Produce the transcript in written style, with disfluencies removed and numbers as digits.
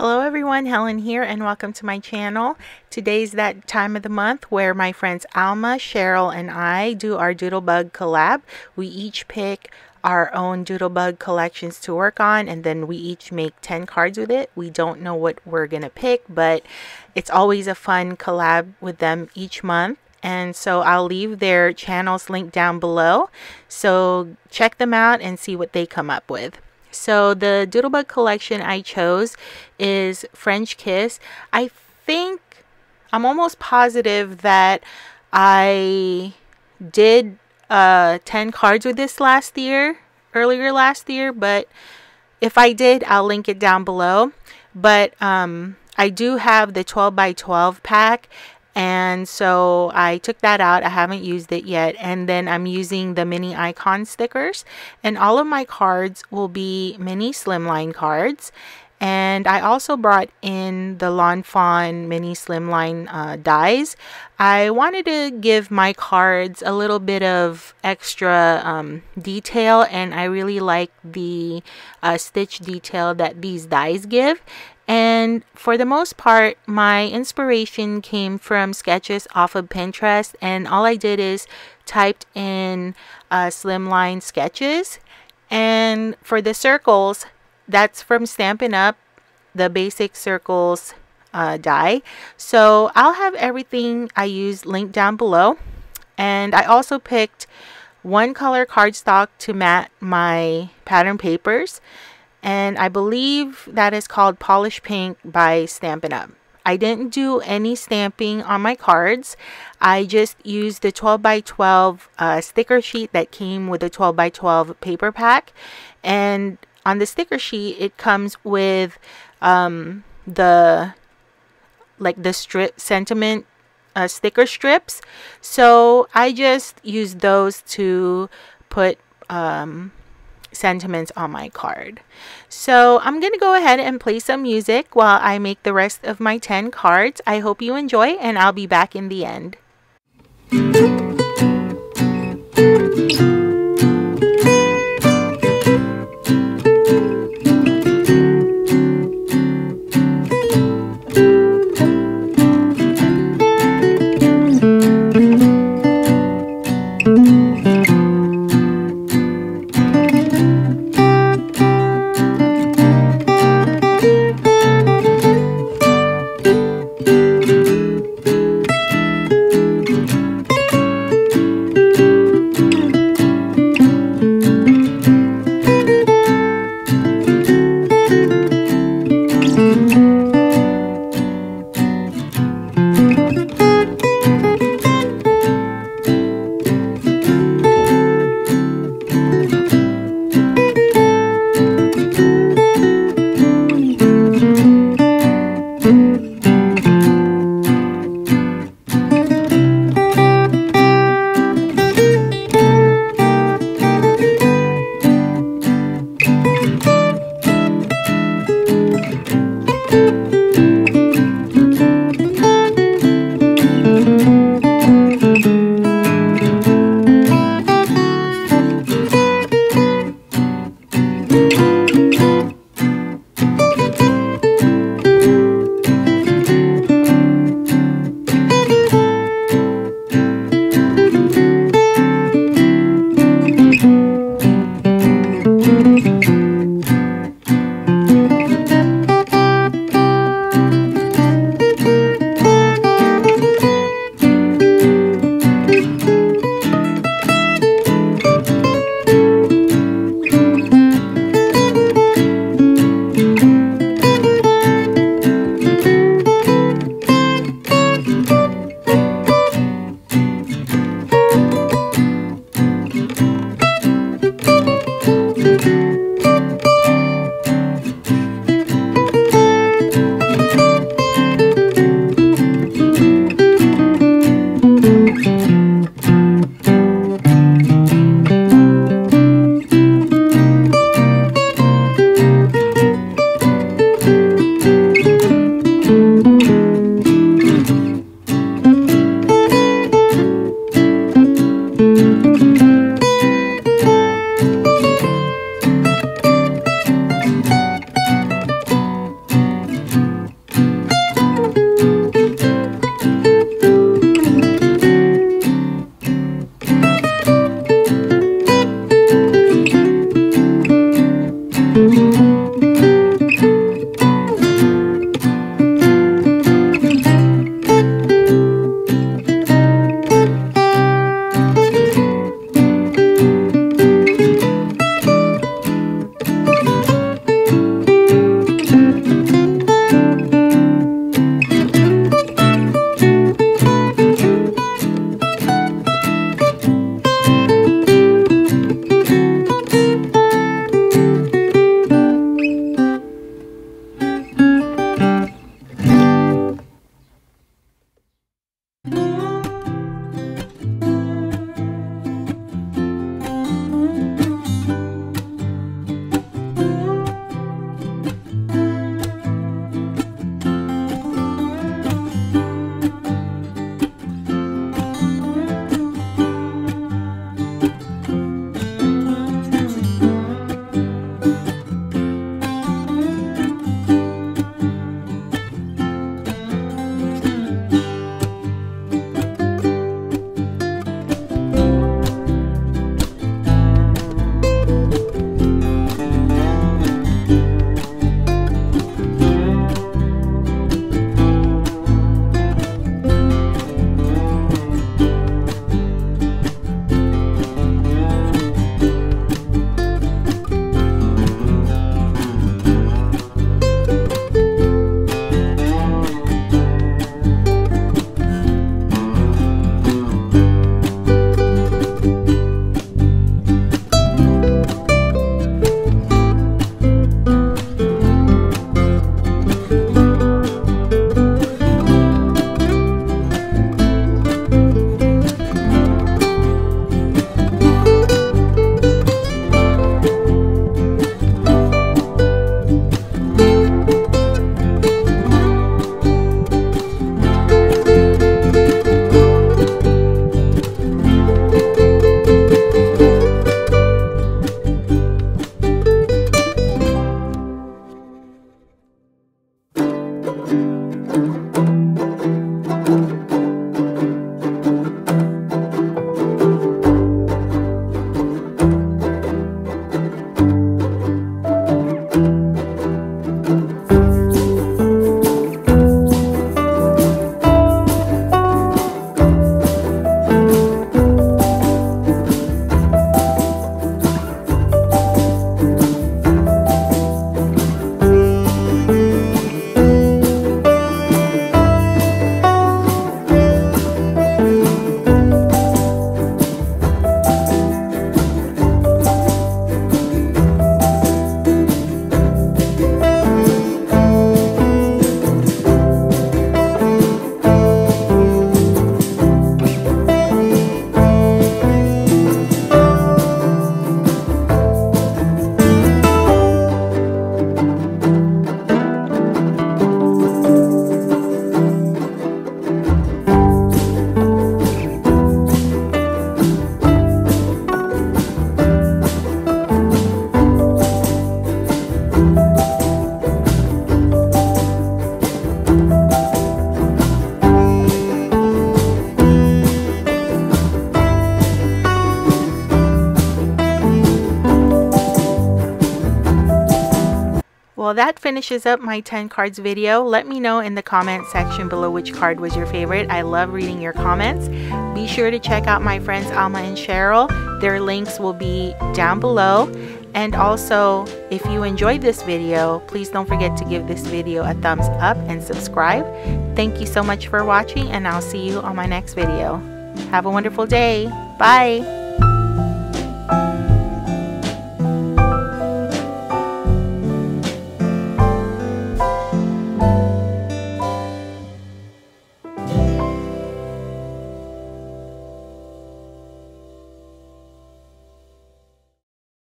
Hello everyone, Helen here and welcome to my channel. Today's that time of the month where my friends Alma, Cheryl, and I do our Doodlebug collab. We each pick our own Doodlebug collections to work on and then we each make 10 cards with it. We don't know what we're gonna pick, but it's always a fun collab with them each month. And so I'll leave their channels linked down below. So check them out and see what they come up with. So the Doodlebug collection I chose is French Kiss. I think, I'm almost positive that I did 10 cards with this earlier last year, but if I did, I'll link it down below. But I do have the 12 by 12 pack. And so I took that out. I haven't used it yet. And then I'm using the mini icon stickers. And all of my cards will be mini slimline cards. And I also brought in the Lawn Fawn mini slimline dies. I wanted to give my cards a little bit of extra detail. And I really like the stitch detail that these dies give. And for the most part, my inspiration came from sketches off of Pinterest. And all I did is typed in slimline sketches. And for the circles, that's from Stampin' Up, the basic circles die. So I'll have everything I use linked down below. And I also picked one color cardstock to mat my pattern papers. And I believe that is called Polish Pink by Stampin' Up. I didn't do any stamping on my cards. I just used the 12 by 12 sticker sheet that came with the 12 by 12 paper pack. And on the sticker sheet, it comes with the strip sentiment sticker strips. So I just used those to put sentiments on my card. So I'm gonna go ahead and play some music while I make the rest of my 10 cards. I hope you enjoy and I'll be back in the end. Well, that finishes up my 10 cards video. Let me know in the comment section below which card was your favorite. I love reading your comments. Be sure to check out my friends Alma and Cheryl. Their links will be down below. And also, if you enjoyed this video, please don't forget to give this video a thumbs up and subscribe. Thank you so much for watching, and I'll see you on my next video. Have a wonderful day. Bye.